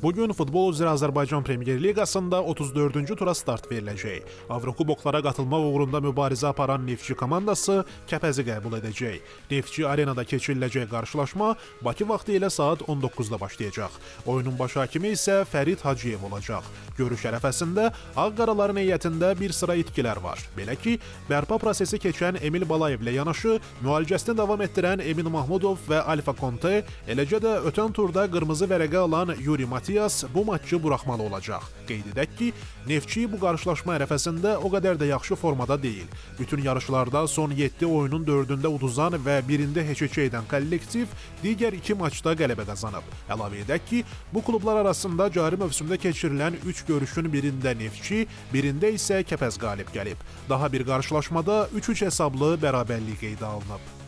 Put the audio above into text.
Bugün futbol üzrə Azərbaycan Premyer Liqasında 34-cü tura start veriləcək. Avrokuboklara qatılmaq uğrunda mübarizə aparan Neftçi komandası Kəpəzi qəbul edəcək. Neftçi Arenada keçiriləcək qarşılaşma Bakı vaxtı ilə saat 19-da başlayacaq. Oyunun baş hakimi isə Fərid Hacıyev olacaq. Görüş ərəfəsində Ağqaraların heyətində bir sıra itkilər var. Belə ki, bərpa prosesi keçən Emil Balayev ilə yanaşı müalicəsini davam etdirən Emin Mahmudov və Alfa Konte, eləcə də ötən turda qırmızı vərəqə alan Yuri Matias bu maçı buraxmalı olacaq. Qeyd edək ki, Neftçi bu qarşılaşma ərəfəsində o qədər də yaxşı formada deyil. Bütün yarışlarda son 7 oyunun 4-ündə uduzan və 1-ində heç-heçə edən kollektiv digər 2 maçda qələbə qazanıb. Əlavə edək ki, bu klublar arasında cari mövsümdə keçirilən 3 görüşün birində Neftçi, birində isə Kəpəz qalib gəlib. Daha bir qarşılaşmada 3-3 hesablı bərabərlik qeydə alınıb.